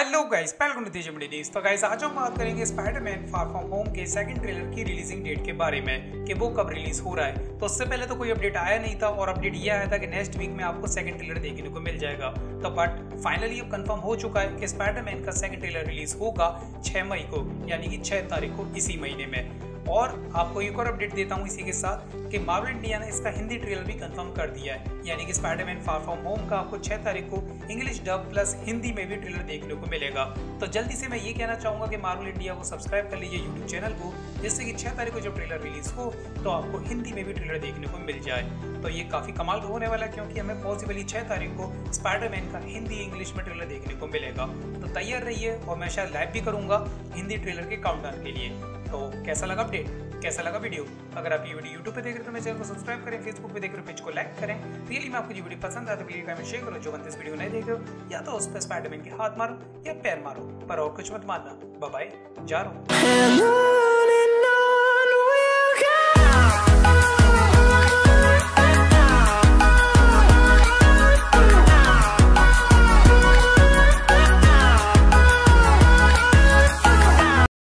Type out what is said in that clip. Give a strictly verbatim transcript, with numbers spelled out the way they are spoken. Hello guys, welcome to Disha videos. तो guys आज हम बात करेंगे स्पाइडरमैन फार फ्रॉम होम के सेकंड ट्रेलर की रिलीजिंग डेट के बारे में कि वो कब रिलीज हो रहा है। तो उससे पहले तो कोई अपडेट आया नहीं था और अपडेट ये आया था कि नेक्स्ट वीक में आपको सेकंड ट्रेलर देखने को मिल जाएगा। तो बट फाइनली अब कंफर्म हो चुका है कि स्पाइडरमैन का सेकंड ट्रेलर रिलीज होगा छः मई को, यानी कि छः तारीख को इसी महीने में। और आपको एक और अपडेट देता हूँ इसी के साथ कि मार्वल इंडिया ने इसका हिंदी ट्रेलर भी कंफर्म कर दिया है, यानी कि स्पाइडरमैन फार फ्रॉम होम का आपको छह तारीख को इंग्लिश डब प्लस हिंदी में भी ट्रेलर देखने को मिलेगा। तो जल्दी से मैं ये कहना चाहूँगा कि मार्वल इंडिया को सब्सक्राइब कर लीजिए यूट्यूब चैनल को, जिससे कि छह तारीख को जब ट्रेलर रिलीज हो तो आपको हिंदी में भी ट्रेलर देखने को मिल जाए। तो ये काफ़ी कमाल होने वाला है, क्योंकि हमें पॉसिबली छह तारीख को स्पाइडरमैन का हिंदी इंग्लिश में ट्रेलर देखने को मिलेगा। तो तैयार रहिए और मैं शायद लाइव भी करूँगा हिंदी ट्रेलर के काउंटडाउन के लिए। तो कैसा लगा अपडेट, कैसा लगा वीडियो? अगर आप ये वीडियो यूट्यूब पे देख रहे हो तो मेरे चैनल को सब्सक्राइब करें, फेसबुक पे देख रहे हो पेज को लाइक करें। रियली में आपको जो वीडियो पसंद आता है तो वीडियो में शेयर करो। जो बंदे इस वीडियो नहीं देख रहे हो, या तो उस पर स्पाइडरमैन के हाथ मारो या पैर मारो, पर और कुछ मत मारना। बाय बाय, जा रहा हूँ।